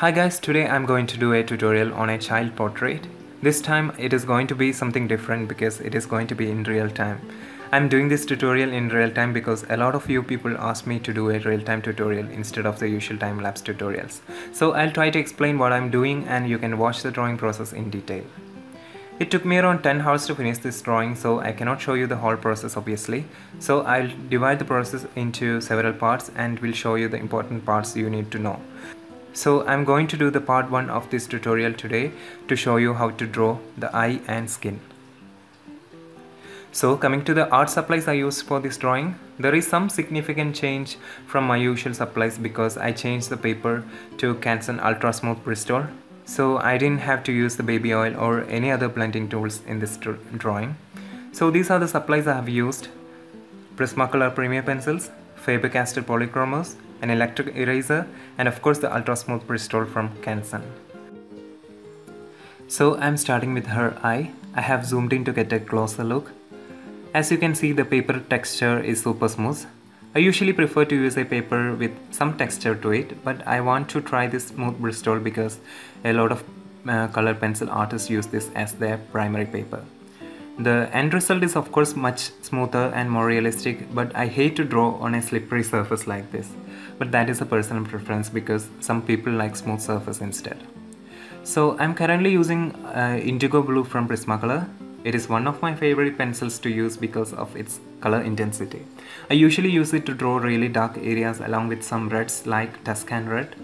Hi guys, today I'm going to do a tutorial on a child portrait. This time it is going to be something different because it is going to be in real time. I'm doing this tutorial in real time because a lot of you people asked me to do a real time tutorial instead of the usual time-lapse tutorials. So I'll try to explain what I'm doing and you can watch the drawing process in detail. It took me around 10 hours to finish this drawing, so I cannot show you the whole process obviously. So I'll divide the process into several parts and will show you the important parts you need to know. So I'm going to do the part 1 of this tutorial today to show you how to draw the eye and skin. So coming to the art supplies I used for this drawing, there is some significant change from my usual supplies because I changed the paper to Canson Ultra Smooth Bristol. So I didn't have to use the baby oil or any other blending tools in this drawing. So these are the supplies I have used: Prismacolor Premier Pencils, Faber-Castell Polychromos, an electric eraser, and of course the Ultra Smooth Bristol from Canson. So I'm starting with her eye. I have zoomed in to get a closer look. As you can see, the paper texture is super smooth. I usually prefer to use a paper with some texture to it, but I want to try this smooth Bristol because a lot of color pencil artists use this as their primary paper. The end result is of course much smoother and more realistic, but I hate to draw on a slippery surface like this. But that is a personal preference because some people like smooth surface instead. So I'm currently using Indigo Blue from Prismacolor. It is one of my favorite pencils to use because of its color intensity. I usually use it to draw really dark areas along with some reds like Tuscan Red.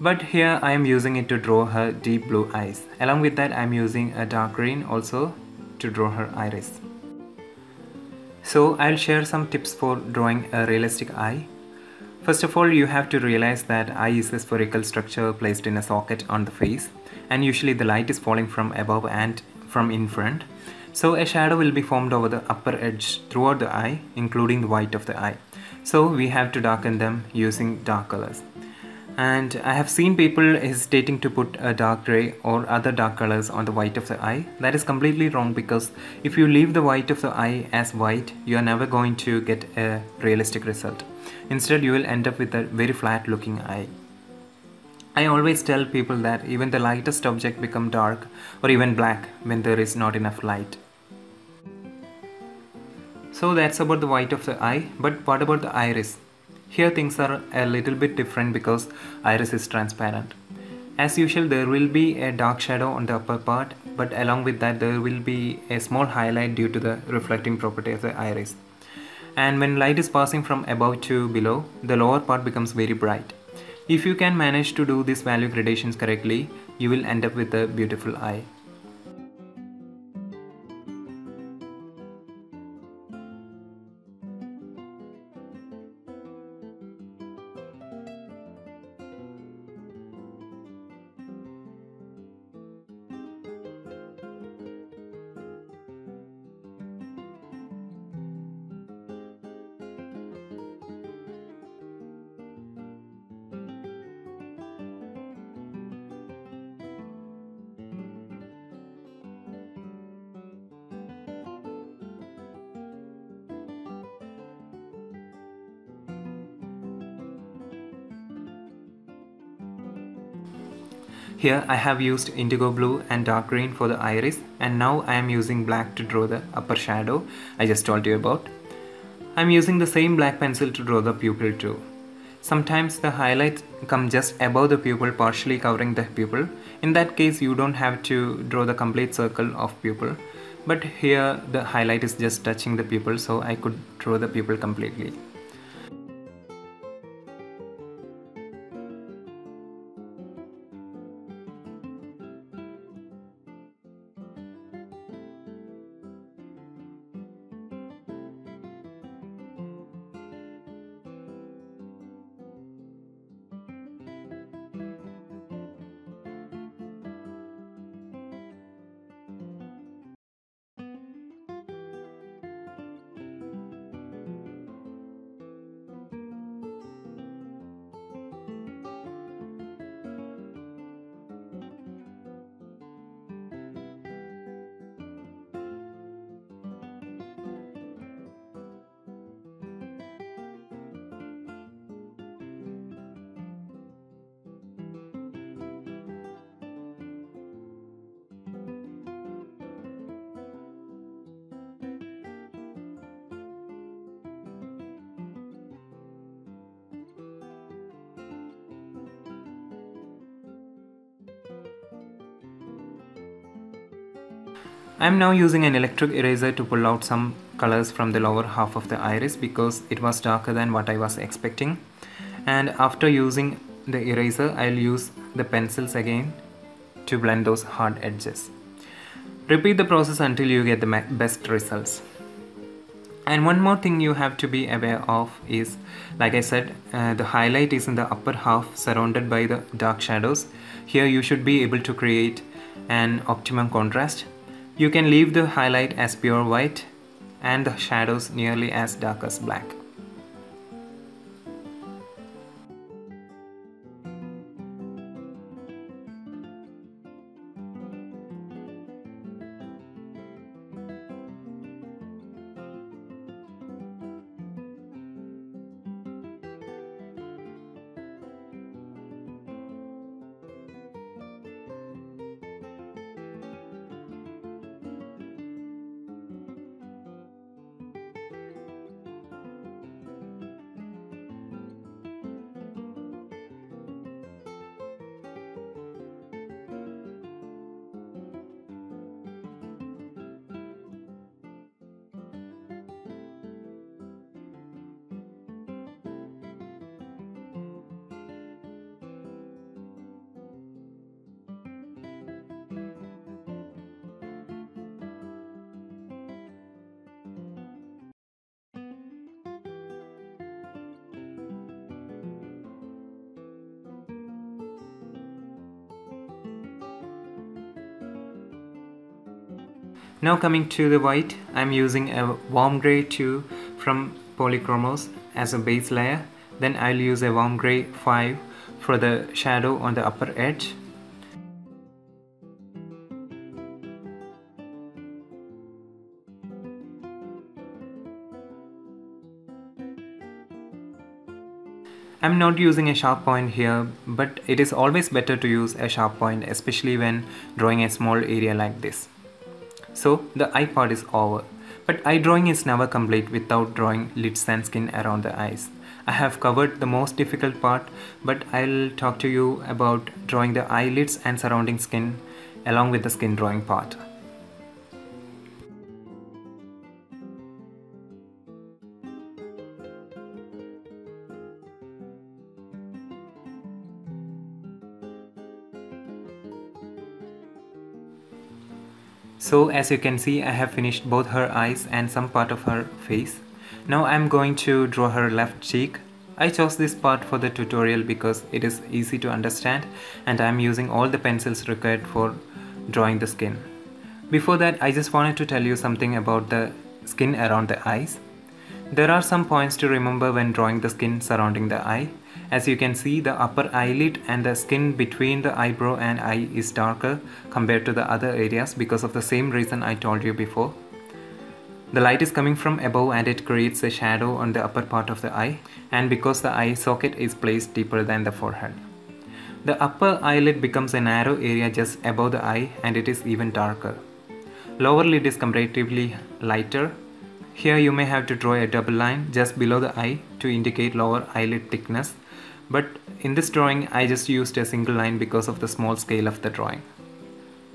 But here I am using it to draw her deep blue eyes. Along with that I am using a dark green also to draw her iris. So I'll share some tips for drawing a realistic eye. First of all, you have to realize that eye is a spherical structure placed in a socket on the face, and usually the light is falling from above and from in front, so a shadow will be formed over the upper edge throughout the eye, including the white of the eye. So we have to darken them using dark colors. And I have seen people hesitating to put a dark grey or other dark colors on the white of the eye. That is completely wrong because if you leave the white of the eye as white, you are never going to get a realistic result. Instead, you will end up with a very flat looking eye. I always tell people that even the lightest object becomes dark or even black when there is not enough light. So that's about the white of the eye, but what about the iris? Here things are a little bit different because iris is transparent. As usual, there will be a dark shadow on the upper part, but along with that there will be a small highlight due to the reflecting property of the iris. And when light is passing from above to below, the lower part becomes very bright. If you can manage to do these value gradations correctly, you will end up with a beautiful eye. Here I have used indigo blue and dark green for the iris, and now I am using black to draw the upper shadow I just told you about. I am using the same black pencil to draw the pupil too. Sometimes the highlights come just above the pupil, partially covering the pupil. In that case you don't have to draw the complete circle of pupil, but here the highlight is just touching the pupil, so I could draw the pupil completely. I am now using an electric eraser to pull out some colors from the lower half of the iris because it was darker than what I was expecting. And after using the eraser, I'll use the pencils again to blend those hard edges. Repeat the process until you get the best results. And one more thing you have to be aware of is, like I said, the highlight is in the upper half surrounded by the dark shadows. Here you should be able to create an optimum contrast. You can leave the highlight as pure white and the shadows nearly as dark as black. Now coming to the white, I'm using a warm grey 2 from Polychromos as a base layer. Then I'll use a warm grey 5 for the shadow on the upper edge. I'm not using a sharp point here, but it is always better to use a sharp point, especially when drawing a small area like this. So the eye part is over, but eye drawing is never complete without drawing lids and skin around the eyes. I have covered the most difficult part, but I'll talk to you about drawing the eyelids and surrounding skin along with the skin drawing part. So as you can see, I have finished both her eyes and some part of her face. Now I'm going to draw her left cheek. I chose this part for the tutorial because it is easy to understand and I'm using all the pencils required for drawing the skin. Before that, I just wanted to tell you something about the skin around the eyes. There are some points to remember when drawing the skin surrounding the eye. As you can see, the upper eyelid and the skin between the eyebrow and eye is darker compared to the other areas because of the same reason I told you before. The light is coming from above and it creates a shadow on the upper part of the eye, and because the eye socket is placed deeper than the forehead. The upper eyelid becomes a narrow area just above the eye and it is even darker. Lower lid is comparatively lighter. Here you may have to draw a double line just below the eye to indicate lower eyelid thickness, but in this drawing I just used a single line because of the small scale of the drawing.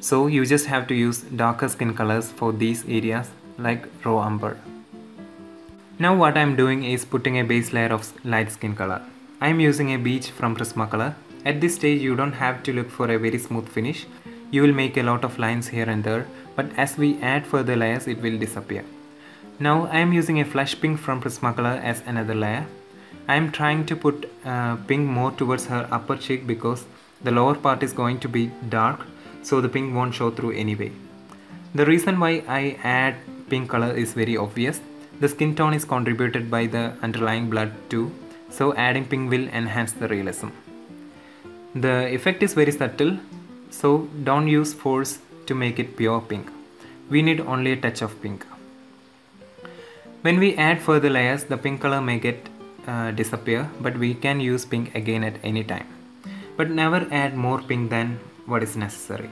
So you just have to use darker skin colors for these areas like raw umber. Now what I am doing is putting a base layer of light skin color. I am using a beige from Prismacolor. At this stage you don't have to look for a very smooth finish. You will make a lot of lines here and there, but as we add further layers it will disappear. Now I am using a flush pink from Prismacolor as another layer. I am trying to put pink more towards her upper cheek because the lower part is going to be dark, so the pink won't show through anyway. The reason why I add pink color is very obvious. The skin tone is contributed by the underlying blood too, so adding pink will enhance the realism. The effect is very subtle, so don't use force to make it pure pink. We need only a touch of pink. When we add further layers, the pink color may get disappear, but we can use pink again at any time. But never add more pink than what is necessary.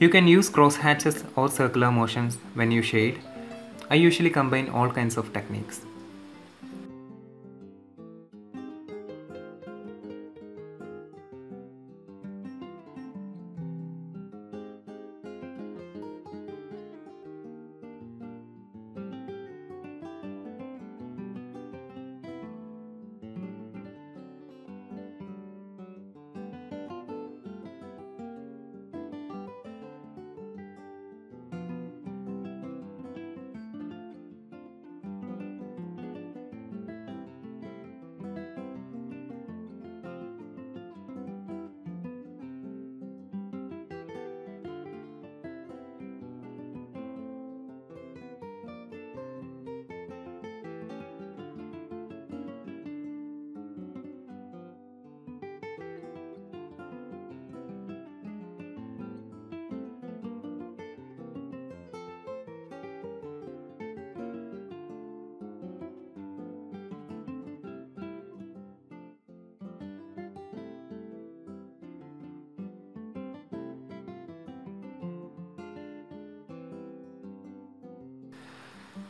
You can use cross hatches or circular motions when you shade. I usually combine all kinds of techniques.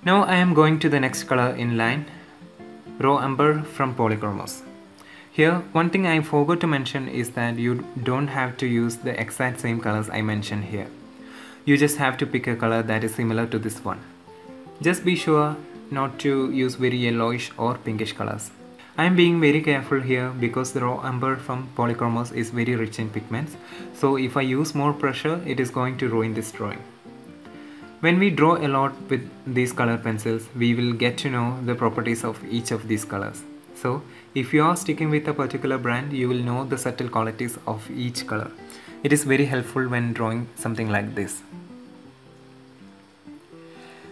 Now I am going to the next color in line, raw umber from Polychromos. Here, one thing I forgot to mention is that you don't have to use the exact same colors I mentioned here. You just have to pick a color that is similar to this one. Just be sure not to use very yellowish or pinkish colors. I am being very careful here because the raw umber from Polychromos is very rich in pigments, so if I use more pressure it is going to ruin this drawing. When we draw a lot with these color pencils, we will get to know the properties of each of these colors. So if you are sticking with a particular brand, you will know the subtle qualities of each color. It is very helpful when drawing something like this.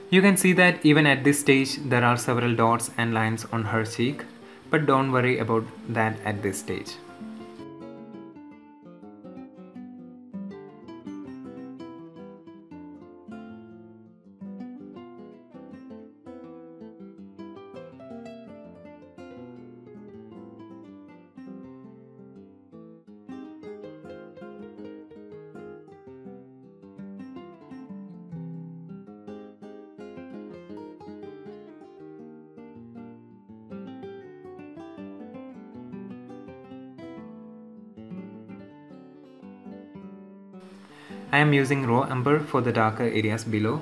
You can see that even at this stage there are several dots and lines on her cheek. But don't worry about that at this stage. I am using raw umber for the darker areas below.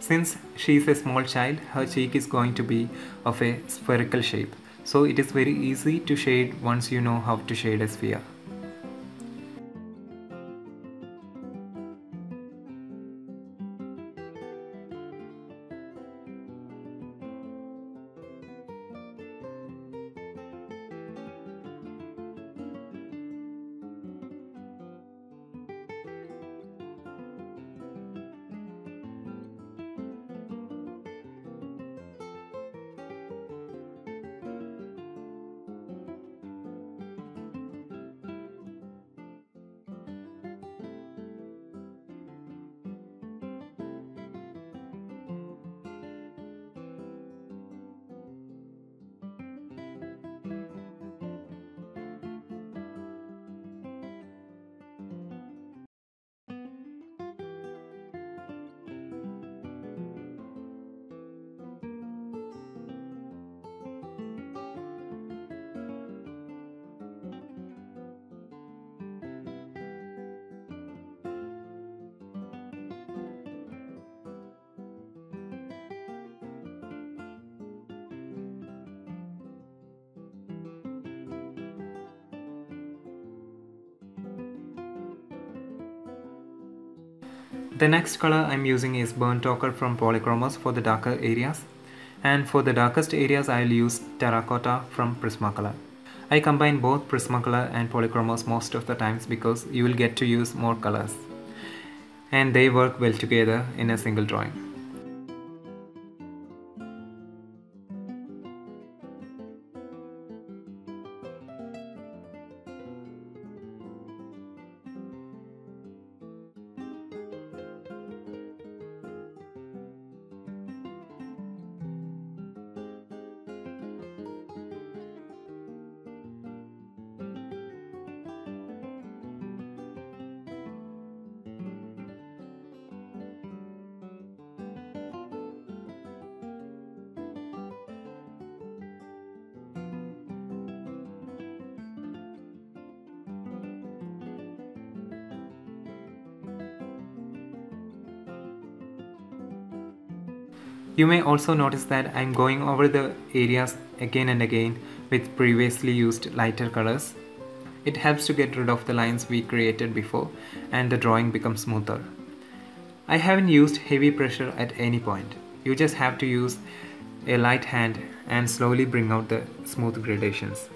Since she is a small child, her cheek is going to be of a spherical shape, so it is very easy to shade once you know how to shade a sphere. The next color I'm using is burnt ochre from Polychromos for the darker areas, and for the darkest areas I'll use terracotta from Prismacolor. I combine both Prismacolor and Polychromos most of the times because you will get to use more colors and they work well together in a single drawing. You may also notice that I am going over the areas again and again with previously used lighter colors. It helps to get rid of the lines we created before and the drawing becomes smoother. I haven't used heavy pressure at any point. You just have to use a light hand and slowly bring out the smooth gradations.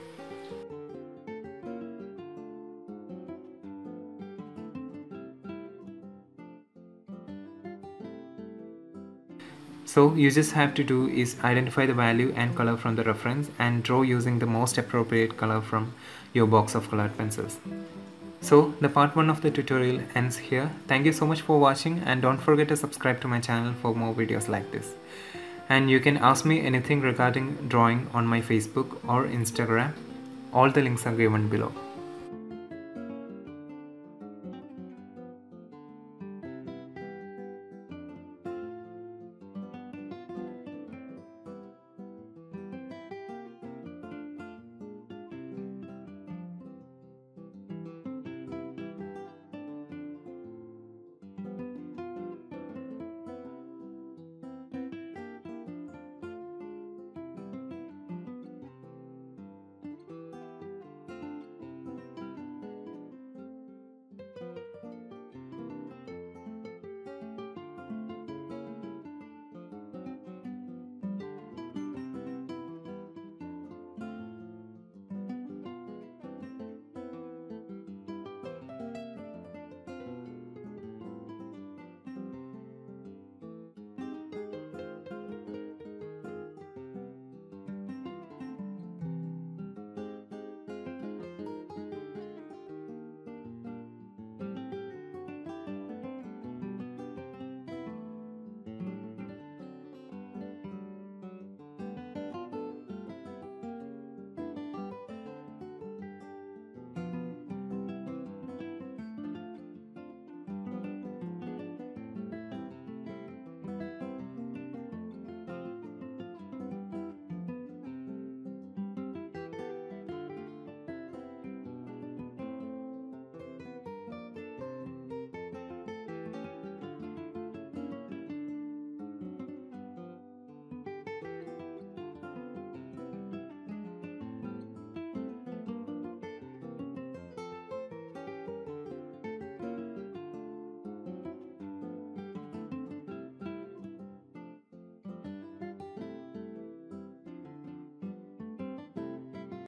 So you just have to do is identify the value and color from the reference and draw using the most appropriate color from your box of colored pencils. So the part 1 of the tutorial ends here. Thank you so much for watching, and don't forget to subscribe to my channel for more videos like this. And you can ask me anything regarding drawing on my Facebook or Instagram. All the links are given below.